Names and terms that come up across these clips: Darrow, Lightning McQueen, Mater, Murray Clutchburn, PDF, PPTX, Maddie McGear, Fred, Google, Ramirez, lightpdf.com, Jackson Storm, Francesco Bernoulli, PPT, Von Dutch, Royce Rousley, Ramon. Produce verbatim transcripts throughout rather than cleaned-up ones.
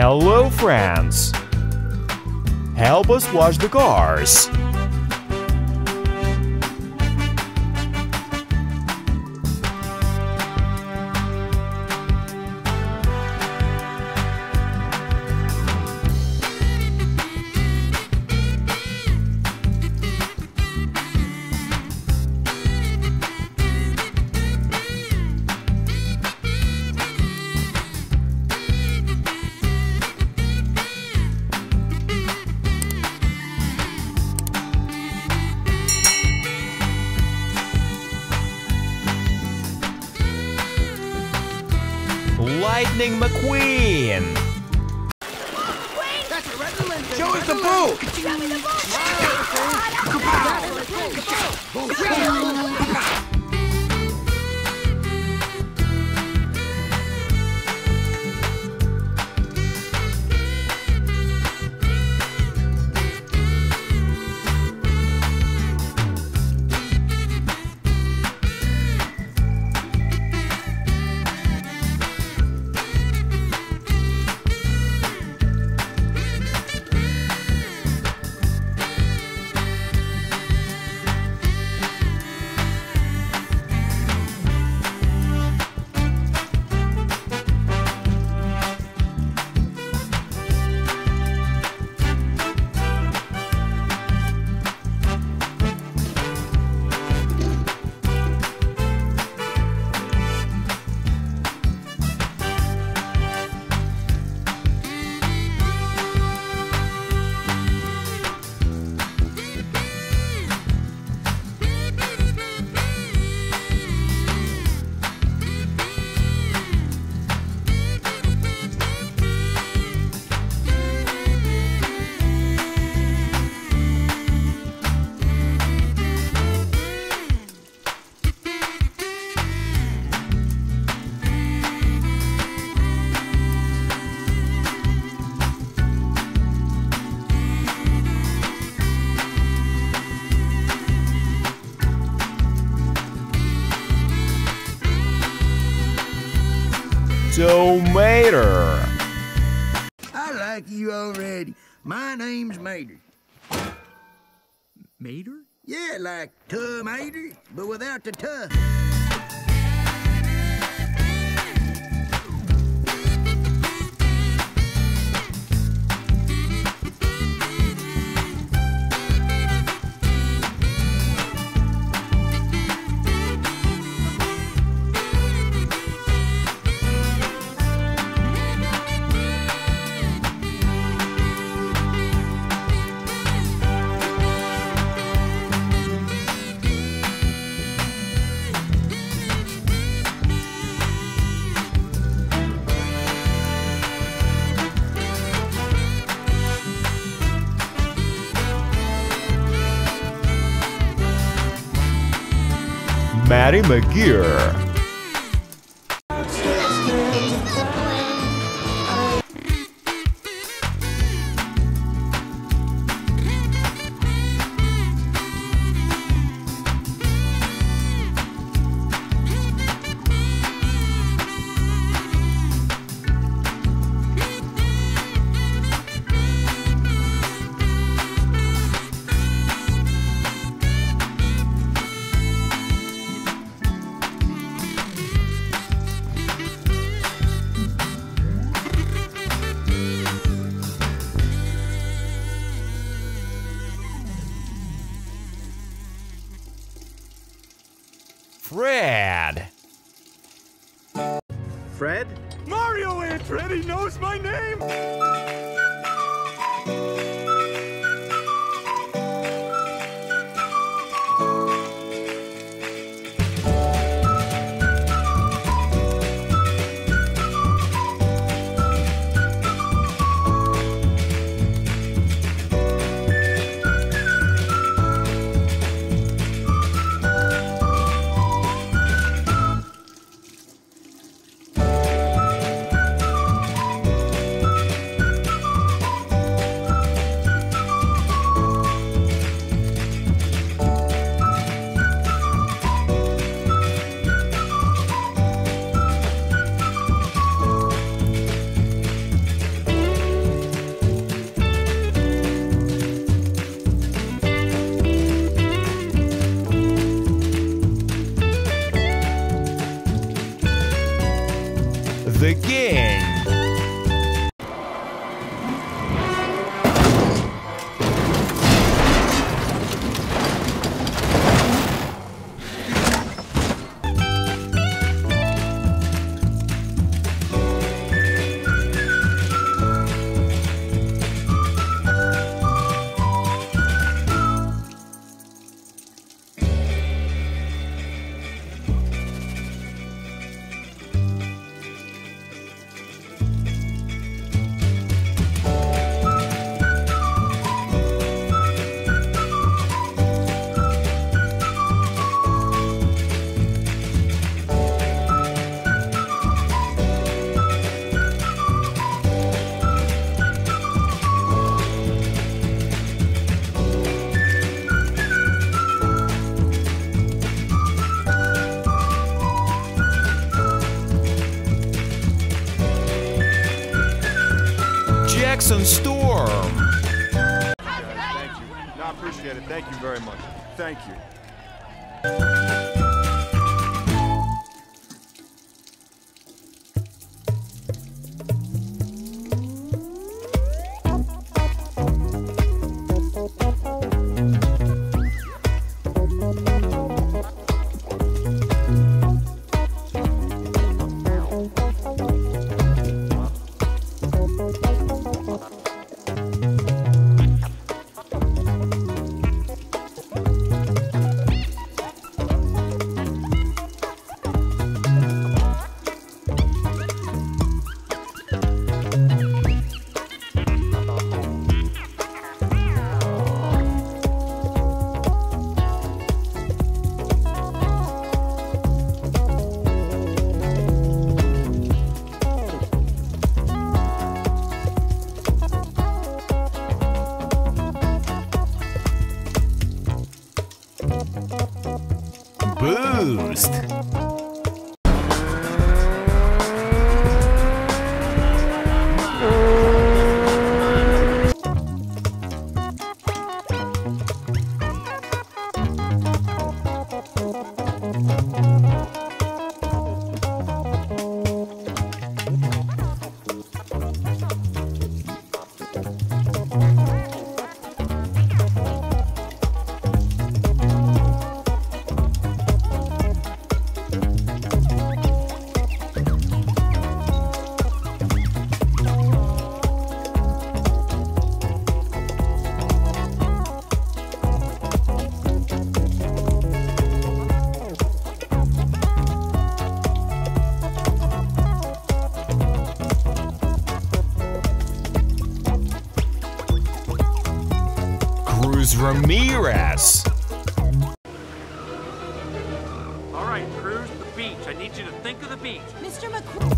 Hello, friends! Help us wash the cars! Lightning McQueen! Show us the boo! Show me the So, Mater! I like you already. My name's Mater. Mater? Yeah, like tomater, but without the tuh. Maddie McGear. Fred! Fred? Mario and Freddy knows my name! of the game. Jackson Storm. Thank you. No, I appreciate it. Thank you very much. Thank you. Boost. Ramirez. All right, Cruz, the beach. I need you to think of the beach. Mister McQueen.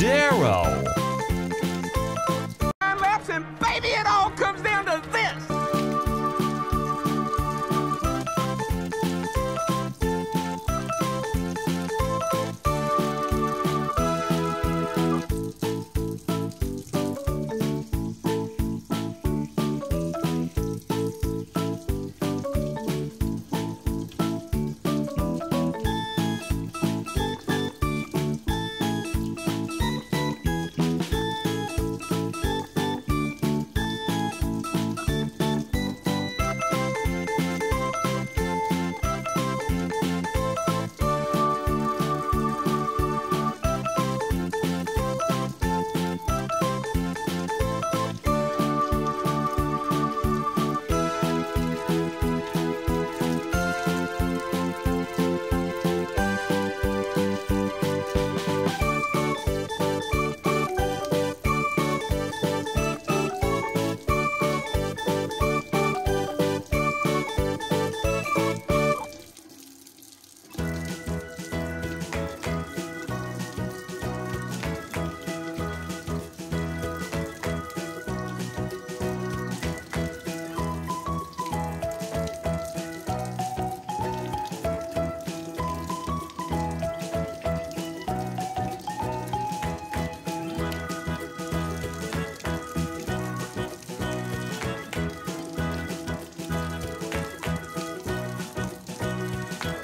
Darrow. Time lapse, and baby, it all comes down to this.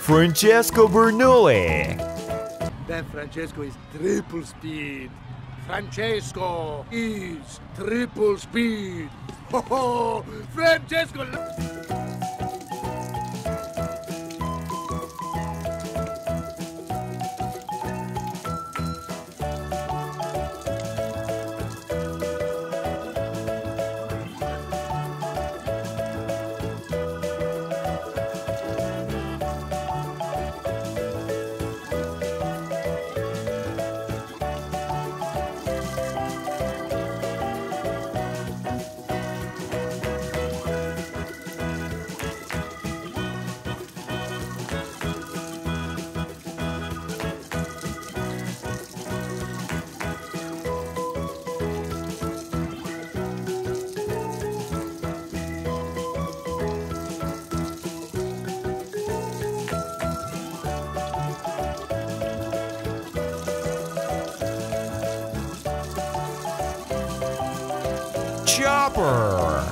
Francesco Bernoulli. That Francesco is triple speed. Francesco is triple speed. Ho ho! Francesco! Chopper!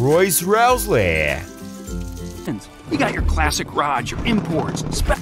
Royce Rousley. You got your classic rods, your imports, spe-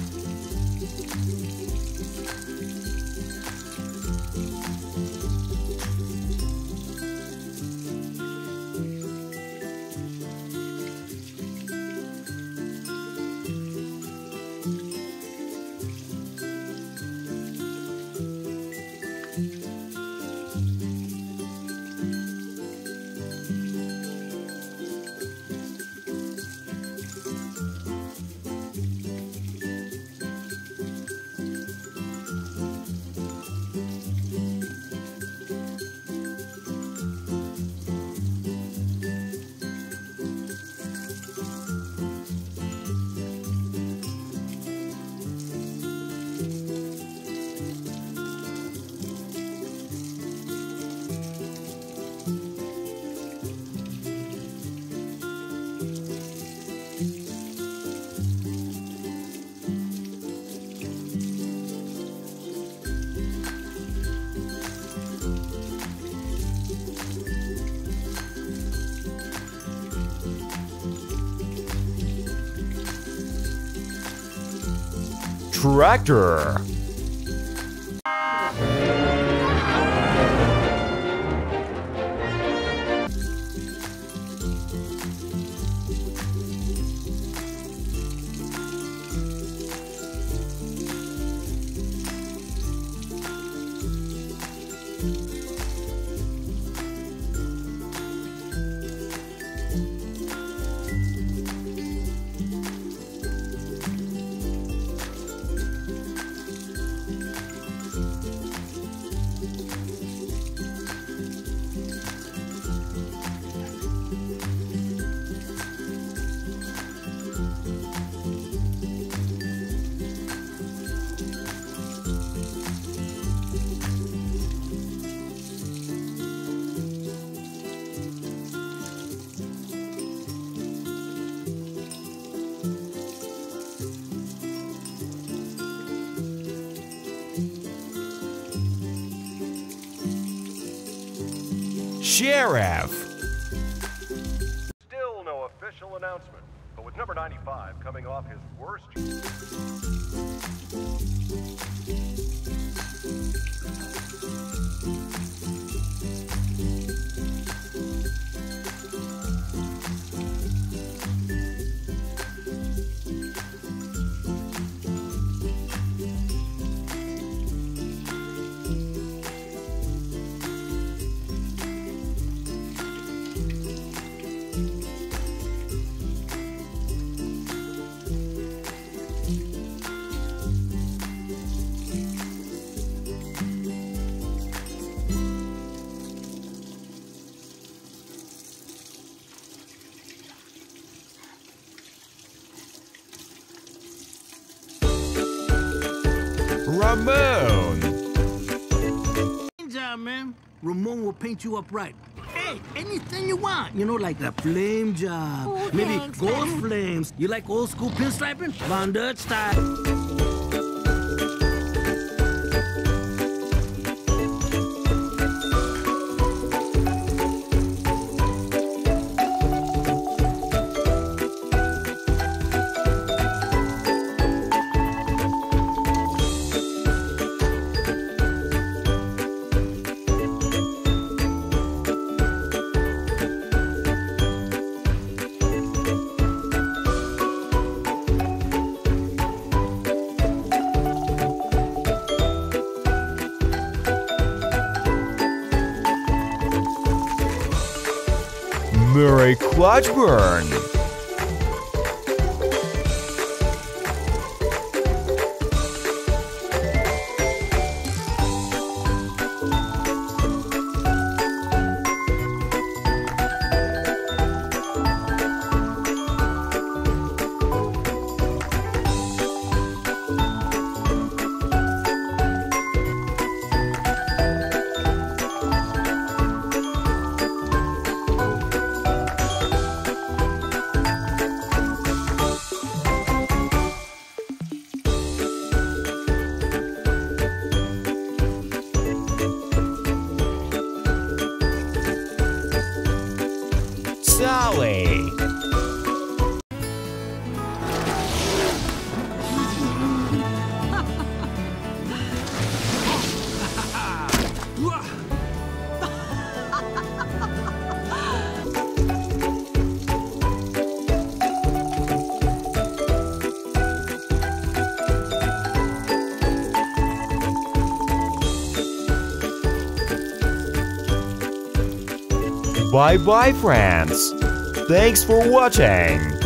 tractor. Sheriff. Still no official announcement, but with number ninety-five coming off his worst. Ramon! Job, man. Ramon will paint you up right. Hey, anything you want. You know, like the flame job. Ooh, maybe thanks, gold man. Flames. You like old school pinstriping? Von Dutch style. Murray Clutchburn. Bye bye, friends! Thanks for watching!